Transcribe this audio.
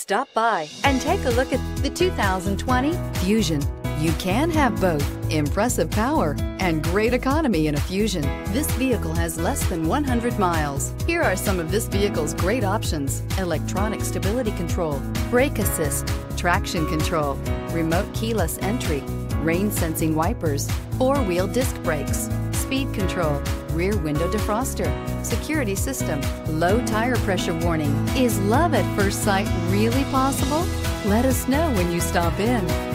Stop by and take a look at the 2020 Fusion. You can have both impressive power and great economy in a Fusion. This vehicle has less than 100 miles. Here are some of this vehicle's great options: electronic stability control, brake assist, traction control, remote keyless entry, rain sensing wipers, four-wheel disc brakes, speed control, rear window defroster, security system, low tire pressure warning. Is love at first sight really possible? Let us know when you stop in.